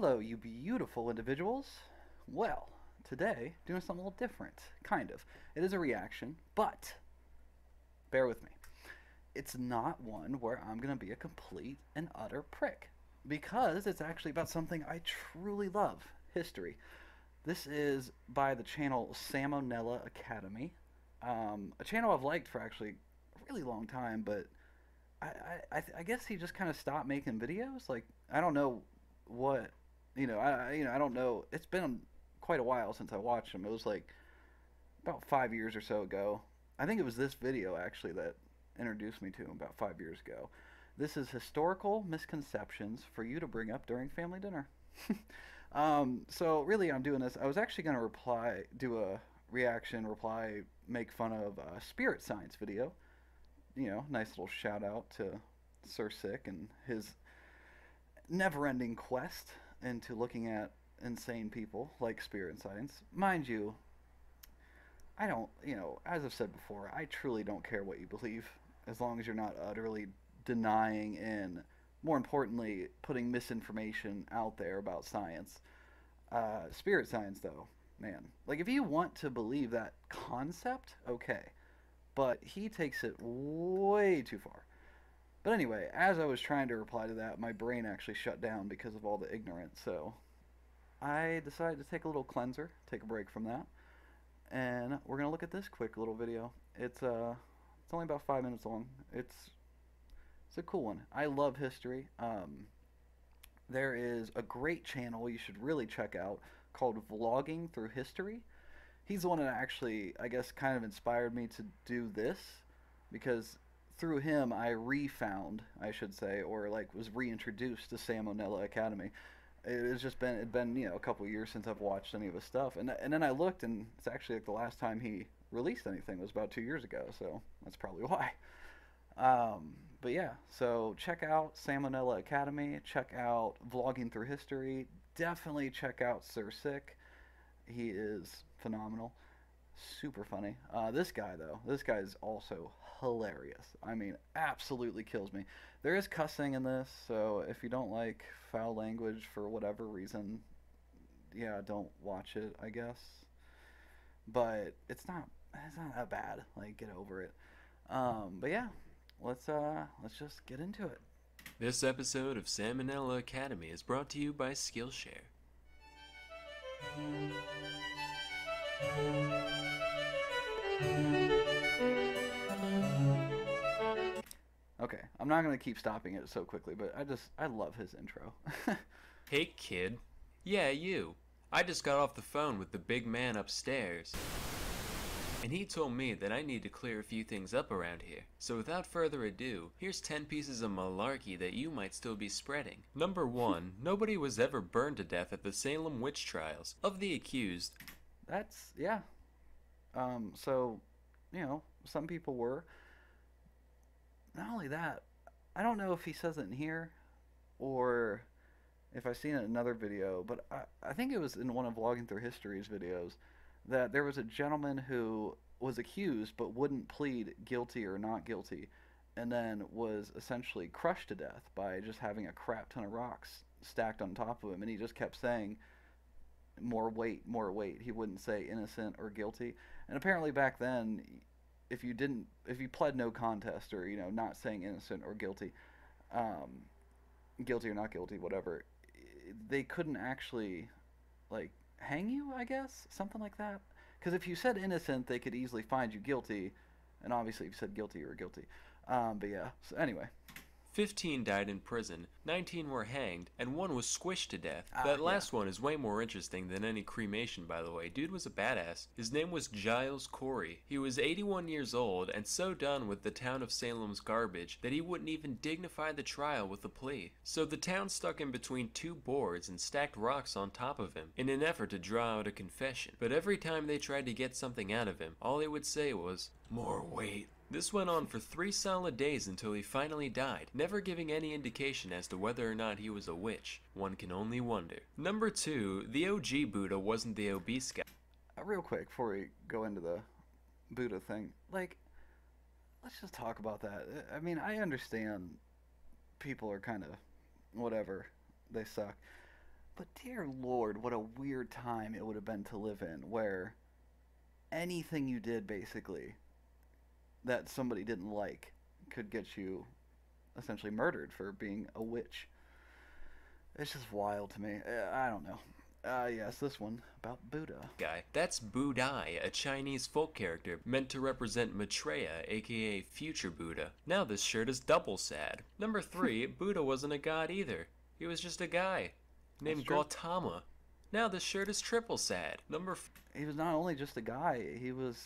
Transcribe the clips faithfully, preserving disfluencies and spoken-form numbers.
Hello, you beautiful individuals. Well, today, doing something a little different, kind of. It is a reaction, but bear with me. It's not one where I'm going to be a complete and utter prick, because it's actually about something I truly love, history. This is by the channel Sam O'Nella Academy, um, a channel I've liked for actually a really long time, but I, I, I guess he just kind of stopped making videos. Like, I don't know what, you know, I, you know, I don't know. It's been quite a while since I watched him. It was like about five years or so ago. I think it was this video actually that introduced me to him about five years ago. This is historical misconceptions for you to bring up during family dinner. um, so really I'm doing this. I was actually going to reply, do a reaction, reply, make fun of a Spirit Science video. You know, nice little shout out to Sir Sick and his never-ending quest into looking at insane people like Spirit Science. Mind you, I don't, you know, as I've said before, I truly don't care what you believe as long as you're not utterly denying and, more importantly, putting misinformation out there about science. Uh, Spirit Science, though, man. Like, if you want to believe that concept, okay. But he takes it way too far. But anyway, as I was trying to reply to that, my brain actually shut down because of all the ignorance. So I decided to take a little cleanser, take a break from that. And we're going to look at this quick little video. It's uh, it's only about five minutes long. It's, it's a cool one. I love history. Um, there is a great channel you should really check out called Vlogging Through History. He's the one that actually, I guess, kind of inspired me to do this, because through him I refound, I should say, or like was reintroduced to Sam O'Nella Academy. It's just been, it'd been, you know, a couple of years since I've watched any of his stuff, and and then I looked, and it's actually like the last time he released anything was about two years ago, so that's probably why. Um, but yeah, so check out Sam O'Nella Academy, check out Vlogging Through History, definitely check out Sir Sick. He is phenomenal, super funny. Uh, this guy, though, this guy is also hilarious. I mean, absolutely kills me. There is cussing in this, so if you don't like foul language for whatever reason, yeah, don't watch it, I guess. But it's not, it's not that bad. Like, get over it. Um, but yeah, let's uh, let's just get into it. This episode of Sam O'Nella Academy is brought to you by Skillshare. Okay, I'm not going to keep stopping it so quickly, but I just, I love his intro. Hey, kid. Yeah, you. I just got off the phone with the big man upstairs, and he told me that I need to clear a few things up around here. So without further ado, here's ten pieces of malarkey that you might still be spreading. Number one, nobody was ever burned to death at the Salem witch trials. Of the accused... That's, yeah. Um, so, you know, some people were. Not only that, I don't know if he says it in here or if I've seen it in another video, but I, I think it was in one of Vlogging Through History's videos, that there was a gentleman who was accused but wouldn't plead guilty or not guilty, and then was essentially crushed to death by just having a crap ton of rocks stacked on top of him, and he just kept saying more weight, more weight. He wouldn't say innocent or guilty. And apparently back then, if you didn't, if you pled no contest, or, you know, not saying innocent or guilty, um, guilty or not guilty, whatever, they couldn't actually, like, hang you, I guess? Something like that? Because if you said innocent, they could easily find you guilty, and obviously if you said guilty, you were guilty. Um, but yeah, so anyway. fifteen died in prison, nineteen were hanged, and one was squished to death. Uh, that last yeah. one is way more interesting than any cremation, by the way. Dude was a badass. His name was Giles Corey. He was eighty-one years old and so done with the town of Salem's garbage that he wouldn't even dignify the trial with a plea. So the town stuck him between two boards and stacked rocks on top of him in an effort to draw out a confession. But every time they tried to get something out of him, all he would say was, "More weight." This went on for three solid days until he finally died, never giving any indication as to whether or not he was a witch. One can only wonder. Number two, the O G Buddha wasn't the obese guy. Uh, real quick, before we go into the Buddha thing, like, let's just talk about that. I mean, I understand people are kind of, whatever, they suck. But dear Lord, what a weird time it would have been to live in, where anything you did, basically, that somebody didn't like could get you essentially murdered for being a witch. It's just wild to me. I don't know. Ah, uh, yes, this one about Buddha. Guy. That's Budai, a Chinese folk character meant to represent Maitreya, aka future Buddha. Now this shirt is double sad. Number three, Buddha wasn't a god either. He was just a guy named Gautama. Now this shirt is triple sad. Number f He was not only just a guy, he was...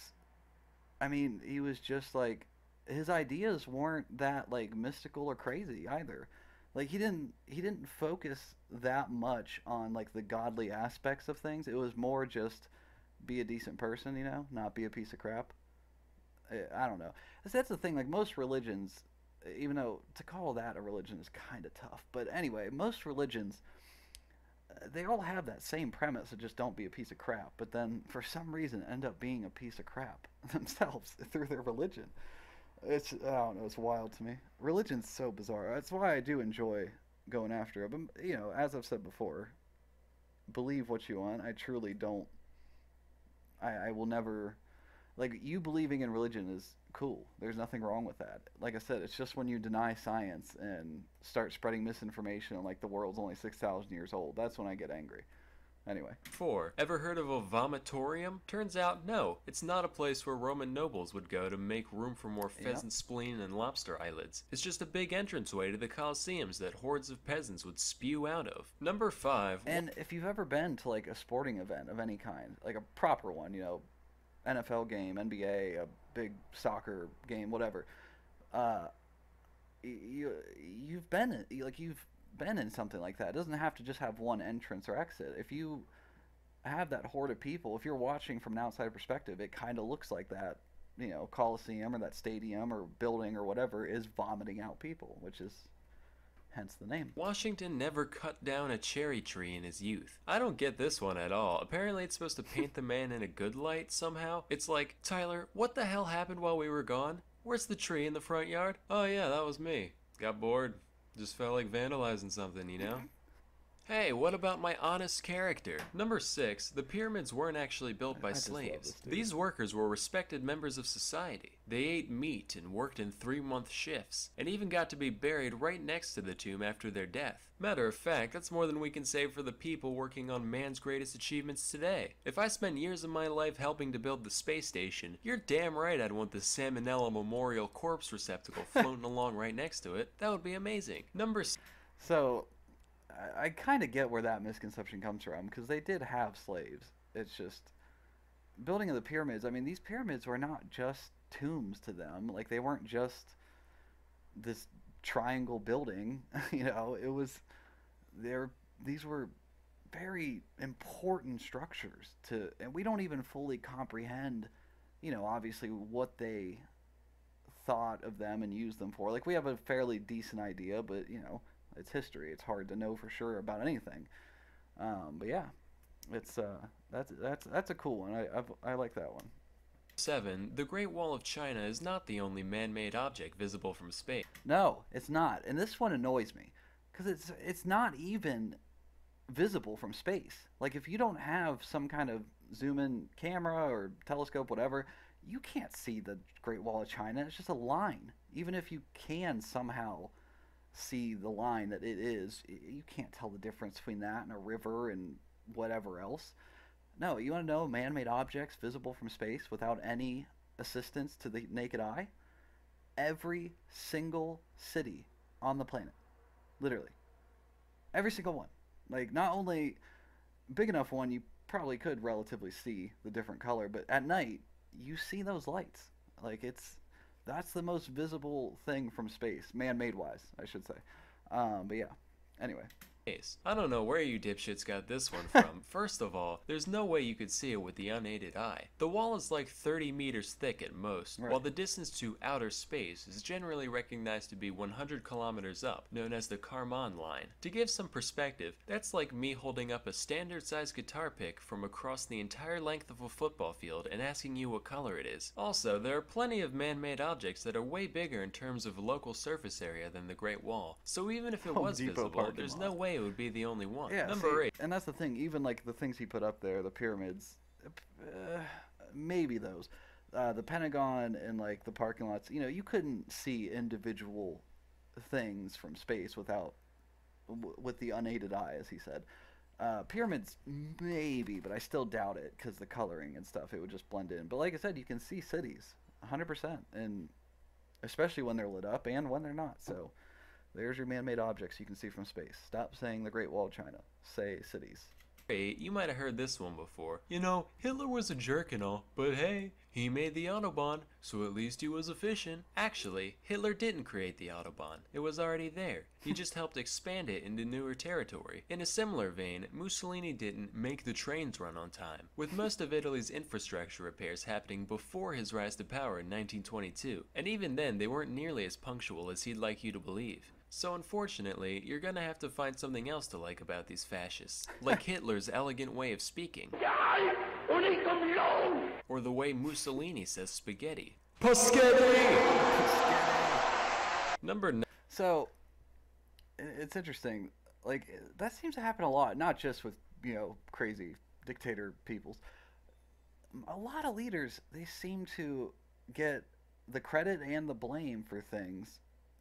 I mean, he was just like... His ideas weren't that, like, mystical or crazy either. Like, he didn't he didn't focus that much on, like, the godly aspects of things. It was more just be a decent person, you know, not be a piece of crap. I don't know. That's the thing. Like, most religions, even though to call that a religion is kind of tough. But anyway, most religions, they all have that same premise of just don't be a piece of crap. But then, for some reason, end up being a piece of crap themselves through their religion. It's, I don't know, it's wild to me. Religion's so bizarre. That's why I do enjoy going after it. But, you know, as I've said before, believe what you want. I truly don't. I, I will never. Like, you believing in religion is cool. There's nothing wrong with that. Like I said, it's just when you deny science and start spreading misinformation and, like, the world's only six thousand years old. That's when I get angry. Anyway. four. Ever heard of a vomitorium? Turns out, no. It's not a place where Roman nobles would go to make room for more pheasant spleen and lobster eyelids. It's just a big entranceway to the Colosseums that hordes of peasants would spew out of. Number five. And if you've ever been to, like, a sporting event of any kind, like a proper one, you know, N F L game, N B A, a big soccer game, whatever, uh, you, you've been, like, you've been in something like that. It doesn't have to just have one entrance or exit. If you have that horde of people, if you're watching from an outside perspective, it kind of looks like that, you know, Coliseum or that stadium or building or whatever is vomiting out people, which is hence the name. Washington never cut down a cherry tree in his youth. I don't get this one at all. Apparently it's supposed to paint the man in a good light somehow. It's like, Tyler, what the hell happened while we were gone? Where's the tree in the front yard? Oh yeah, that was me. Got bored. Just felt like vandalizing something, you know? Hey, what about my honest character? Number six, the pyramids weren't actually built by slaves. These workers were respected members of society. They ate meat and worked in three-month shifts, and even got to be buried right next to the tomb after their death. Matter of fact, that's more than we can say for the people working on man's greatest achievements today. If I spent years of my life helping to build the space station, you're damn right I'd want the Sam O'Nella Memorial Corpse receptacle floating along right next to it. That would be amazing. Number six. So... I kind of get where that misconception comes from, because they did have slaves. It's just, building of the pyramids, I mean, these pyramids were not just tombs to them. Like, they weren't just this triangle building, you know, it was, they're, these were very important structures to, and we don't even fully comprehend, you know, obviously what they thought of them and used them for. Like, we have a fairly decent idea, but, you know, it's history. It's hard to know for sure about anything. Um, but yeah, it's uh, that's that's that's a cool one. I I've, I like that one. Seven. The Great Wall of China is not the only man-made object visible from space. No, it's not. And this one annoys me, because it's it's not even visible from space. Like, if you don't have some kind of zoom-in camera or telescope, whatever, you can't see the Great Wall of China. It's just a line. Even if you can somehow see the line that it is, you can't tell the difference between that and a river and whatever else. No, you want to know man-made objects visible from space without any assistance to the naked eye? Every single city on the planet, literally every single one. Like, not only big enough one you probably could relatively see the different color, but at night you see those lights. Like, it's that's the most visible thing from space, man-made wise, I should say. Um, but yeah, anyway. I don't know where you dipshits got this one from. First of all, there's no way you could see it with the unaided eye. The wall is like thirty meters thick at most, right, while the distance to outer space is generally recognized to be one hundred kilometers up, known as the Kármán Line. To give some perspective, that's like me holding up a standard-sized guitar pick from across the entire length of a football field and asking you what color it is. Also, there are plenty of man-made objects that are way bigger in terms of local surface area than the Great Wall, so even if it Home was Depot visible, there's no way way, it would be the only one. Yeah, number see, eight. And that's the thing. Even like the things he put up there, the pyramids, uh, maybe those, uh, the Pentagon and like the parking lots. You know, you couldn't see individual things from space without w with the unaided eye, as he said. Uh, pyramids, maybe, but I still doubt it because the coloring and stuff, it would just blend in. But like I said, you can see cities, one hundred percent, and especially when they're lit up and when they're not. So there's your man-made objects you can see from space. Stop saying the Great Wall of China. Say cities. Hey, you might have heard this one before. You know, Hitler was a jerk and all, but hey, he made the Autobahn, so at least he was efficient. Actually, Hitler didn't create the Autobahn. It was already there. He just helped expand it into newer territory. In a similar vein, Mussolini didn't make the trains run on time, with most of Italy's infrastructure repairs happening before his rise to power in nineteen twenty-two. And even then, they weren't nearly as punctual as he'd like you to believe. So unfortunately, you're gonna have to find something else to like about these fascists, like Hitler's elegant way of speaking, or the way Mussolini says spaghetti. Paschetti! Number nine. So, it's interesting. Like, that seems to happen a lot, not just with, you know, crazy dictator peoples. A lot of leaders, they seem to get the credit and the blame for things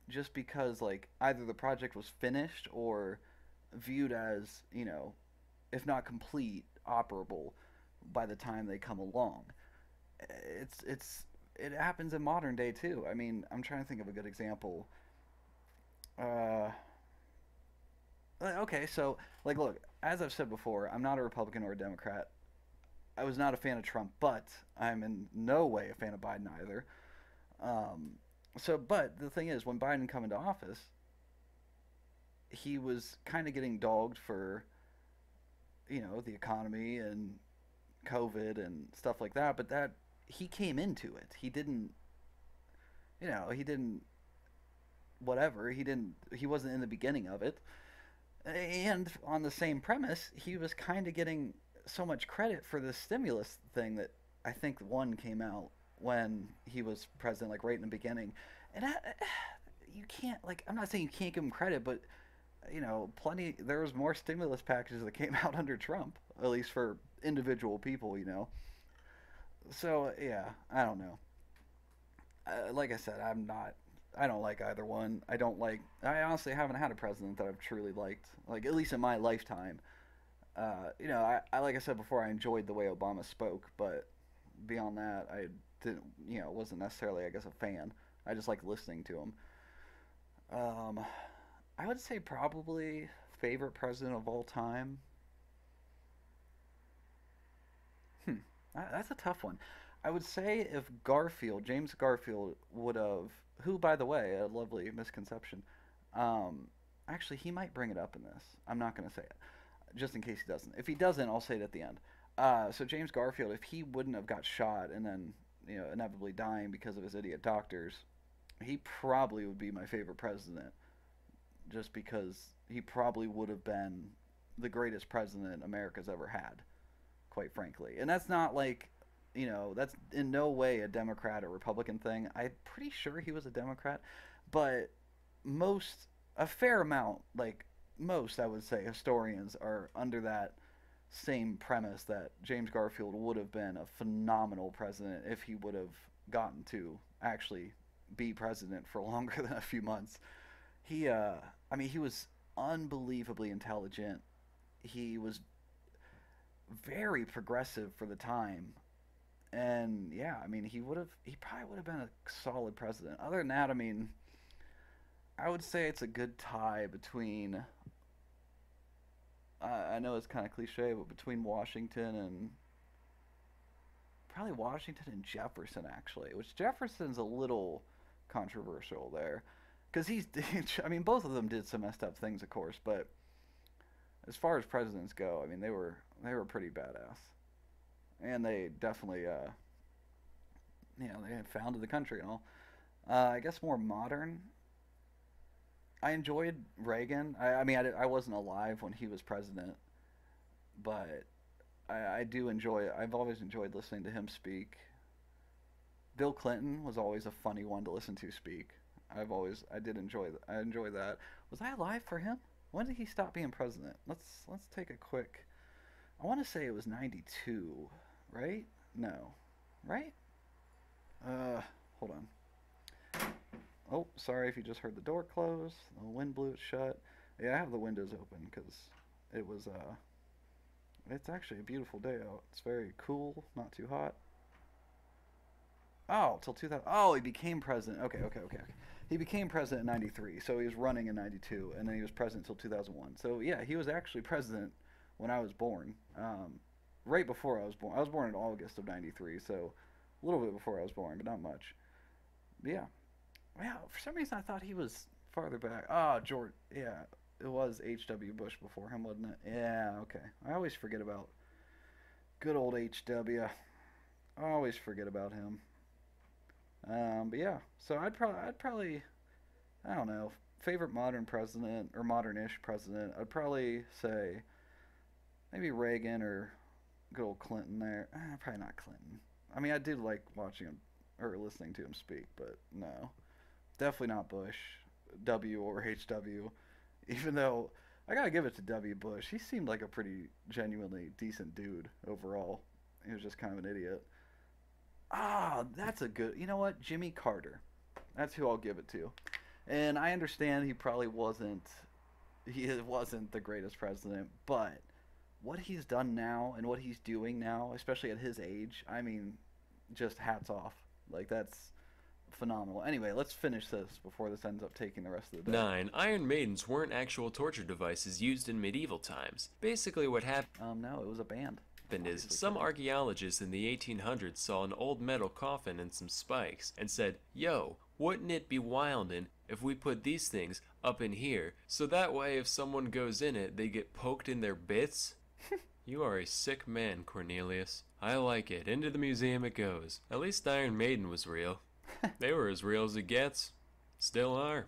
just because, like, either the project was finished or viewed as, you know, if not complete, operable by the time they come along. It's, it's, it happens in modern day, too. I mean, I'm trying to think of a good example. Uh, okay, so, like, look, as I've said before, I'm not a Republican or a Democrat. I was not a fan of Trump, but I'm in no way a fan of Biden either. Um... So, but the thing is, when Biden came into office, he was kind of getting dogged for, you know, the economy and COVID and stuff like that. But that he came into it. He didn't, you know, he didn't, whatever. He didn't, he wasn't in the beginning of it. And on the same premise, he was kind of getting so much credit for the stimulus thing that I think one came out when he was president, like right in the beginning. And I, you can't, like, I'm not saying you can't give him credit, but, you know, plenty, there was more stimulus packages that came out under Trump, at least for individual people, you know. So, yeah, I don't know. Uh, like I said, I'm not, I don't like either one. I don't like, I honestly haven't had a president that I've truly liked, like, at least in my lifetime. Uh, you know, I, I, like I said before, I enjoyed the way Obama spoke, but beyond that, I didn't, you know, wasn't necessarily, I guess, a fan. I just like listening to him. Um, I would say probably favorite president of all time. Hmm, that's a tough one. I would say if Garfield, James Garfield, would have, who, by the way, a lovely misconception. Um, actually, he might bring it up in this. I'm not going to say it, just in case he doesn't. If he doesn't, I'll say it at the end. Uh, so James Garfield, if he wouldn't have got shot and then, you know, inevitably dying because of his idiot doctors, he probably would be my favorite president, just because he probably would have been the greatest president America's ever had, quite frankly. And that's not like, you know, that's in no way a Democrat or Republican thing. I'm pretty sure he was a Democrat, but most, a fair amount, like most, I would say, historians are under that same premise that James Garfield would have been a phenomenal president if he would have gotten to actually be president for longer than a few months. He, uh, I mean, he was unbelievably intelligent. He was very progressive for the time. And yeah, I mean, he would have, he probably would have been a solid president. Other than that, I mean, I would say it's a good tie between, I know it's kind of cliche, but between Washington and probably Washington and Jefferson, actually, which Jefferson's a little controversial there, because he's, I mean, both of them did some messed up things, of course, but as far as presidents go, I mean, they were they were pretty badass, and they definitely, uh, you know, they had founded the country and all. Uh, I guess more modern, I enjoyed Reagan. I, I mean, I, I wasn't alive when he was president, but I, I do enjoy it. I've always enjoyed listening to him speak. Bill Clinton was always a funny one to listen to speak. I've always, I did enjoy, I enjoy that. Was I alive for him? When did he stop being president? Let's let's take a quick. I want to say it was ninety-two, right? No, right? Uh, hold on. Oh, sorry if you just heard the door close. The wind blew it shut. Yeah, I have the windows open because it was uh. It's actually a beautiful day out. It's very cool, not too hot. Oh, till two thousand. Oh, he became president. Okay, okay, okay, okay. He became president in ninety-three, so he was running in ninety-two, and then he was president till two thousand one. So yeah, he was actually president when I was born, um, right before I was born. I was born in August of ninety-three, so a little bit before I was born, but not much. But yeah, yeah. For some reason, I thought he was farther back. Ah, oh, George. Yeah. It was H W Bush before him, wasn't it? Yeah, okay. I always forget about good old H W. I always forget about him. Um, but yeah, so I'd probably, I'd probably, I don't know, favorite modern president or modern-ish president. I'd probably say maybe Reagan or good old Clinton there. Eh, probably not Clinton. I mean, I did like watching him or listening to him speak, but no, definitely not Bush, W or H W. Even though I gotta give it to W. Bush, he seemed like a pretty genuinely decent dude overall. He was just kind of an idiot. Ah, that's a good. You know what, Jimmy Carter. That's who I'll give it to. And I understand he probably wasn't. He wasn't the greatest president, but what he's done now and what he's doing now, especially at his age, I mean, just hats off. Like that's. Phenomenal. Anyway, let's finish this before this ends up taking the rest of the day. Nine. Iron maidens weren't actual torture devices used in medieval times. Basically what happened... Um, no, it was a band. ...happened is some archaeologists in the eighteen hundreds saw an old metal coffin and some spikes and said, yo, wouldn't it be wildin' if we put these things up in here so that way if someone goes in it, they get poked in their bits? You are a sick man, Cornelius. I like it. Into the museum it goes. At least Iron Maiden was real. They were as real as it gets. Still are.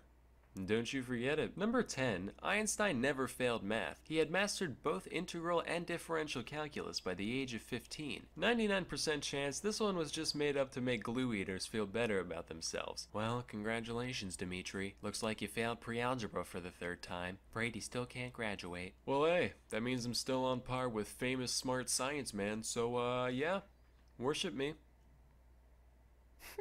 And don't you forget it. Number ten. Einstein never failed math. He had mastered both integral and differential calculus by the age of fifteen. ninety-nine percent chance this one was just made up to make glue eaters feel better about themselves. Well, congratulations, Dimitri. Looks like you failed pre-algebra for the third time. Brady still can't graduate. Well, hey, that means I'm still on par with famous smart science man, so, uh, yeah. Worship me.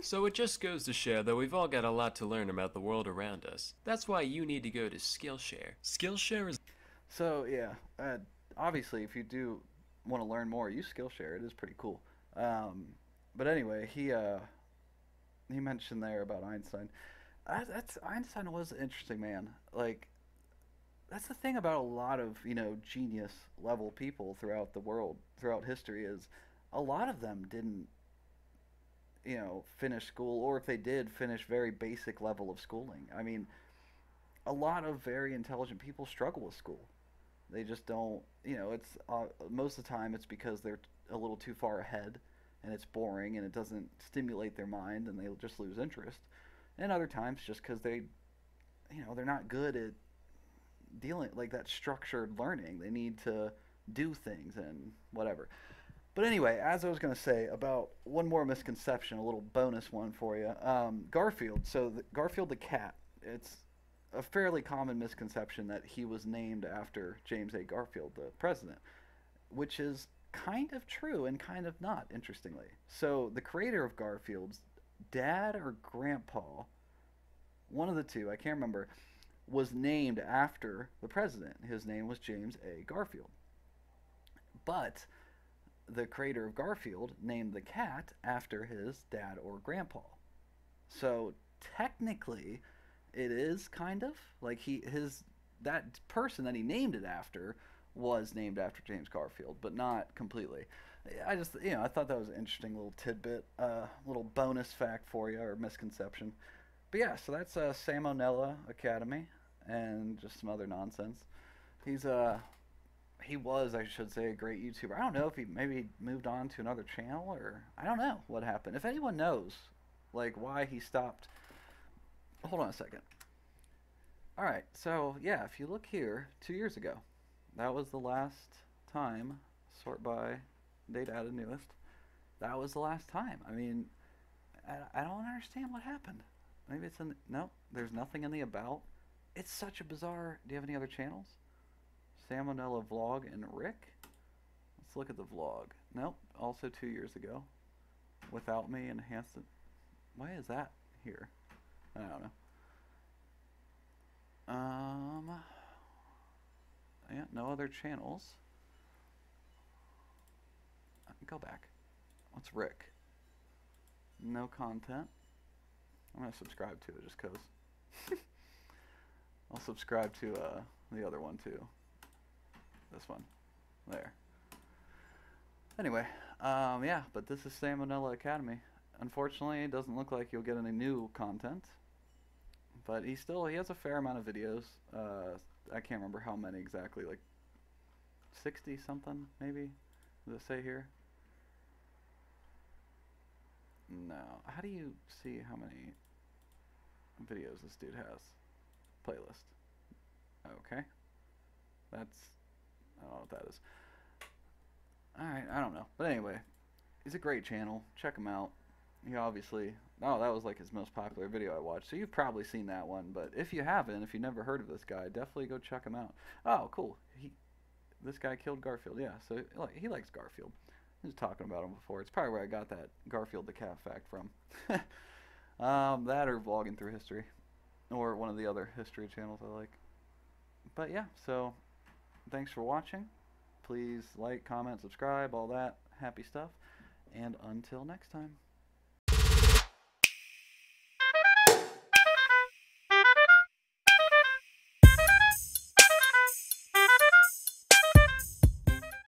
So it just goes to show that we've all got a lot to learn about the world around us. That's why you need to go to Skillshare. Skillshare is... So, yeah, uh, obviously if you do want to learn more, use Skillshare. It is pretty cool. Um, but anyway, he uh, he mentioned there about Einstein. I, that's Einstein was an interesting man. Like, that's the thing about a lot of, you know, genius-level people throughout the world, throughout history, is a lot of them didn't, you know, finish school, or if they did, finish very basic level of schooling. I mean, a lot of very intelligent people struggle with school. They just don't, you know, it's, uh, most of the time it's because they're a little too far ahead, and it's boring, and it doesn't stimulate their mind, and they just lose interest. And other times, just because they, you know, they're not good at dealing, like, that structured learning. They need to do things and whatever. But anyway, as I was going to say, about one more misconception, a little bonus one for you. Um, Garfield, so the, Garfield the cat, it's a fairly common misconception that he was named after James A. Garfield, the president, which is kind of true and kind of not, interestingly. So the creator of Garfield's dad or grandpa, one of the two, I can't remember, was named after the president. His name was James A. Garfield. But... the creator of Garfield named the cat after his dad or grandpa. So technically it is kind of like he his that person that he named it after was named after James Garfield, but not completely. I just, you know, I thought that was an interesting little tidbit, a uh, little bonus fact for you, or misconception. But yeah, so that's uh, Sam O'Nella Academy and just some other nonsense. He's a uh, He was, I should say, a great YouTuber. I don't know if he maybe moved on to another channel, or I don't know what happened. If anyone knows, like, why he stopped. Hold on a second. All right, so, yeah, if you look here, two years ago, that was the last time, sort by date added newest, that was the last time. I mean, I, I don't understand what happened. Maybe it's in, no, there's nothing in the about. It's such a bizarre... Do you have any other channels? Sam O'Nella Vlog and Rick? Let's look at the vlog. Nope. Also two years ago. Without me and Hanson. Why is that here? I don't know. Um... Yeah, no other channels. Go back. What's Rick? No content. I'm going to subscribe to it just because. I'll subscribe to uh, the other one too. This one. There. Anyway, um, yeah, but this is Sam O'Nella Academy. Unfortunately, it doesn't look like you'll get any new content. But he still, he has a fair amount of videos. Uh, I can't remember how many exactly, like sixty something maybe? Does it say here? No. How do you see how many videos this dude has? Playlist. Okay. That's, I don't know what that is. Alright, I don't know. But anyway, he's a great channel. Check him out. He obviously, oh, that was like his most popular video I watched. So you've probably seen that one. But if you haven't, if you've never heard of this guy, definitely go check him out. Oh, cool. He, this guy killed Garfield. Yeah, so he likes Garfield. I was talking about him before. It's probably where I got that Garfield the Cat fact from. um, that or Vlogging Through History. Or one of the other history channels I like. But yeah, so thanks for watching. Please like, comment, subscribe, all that happy stuff. And until next time.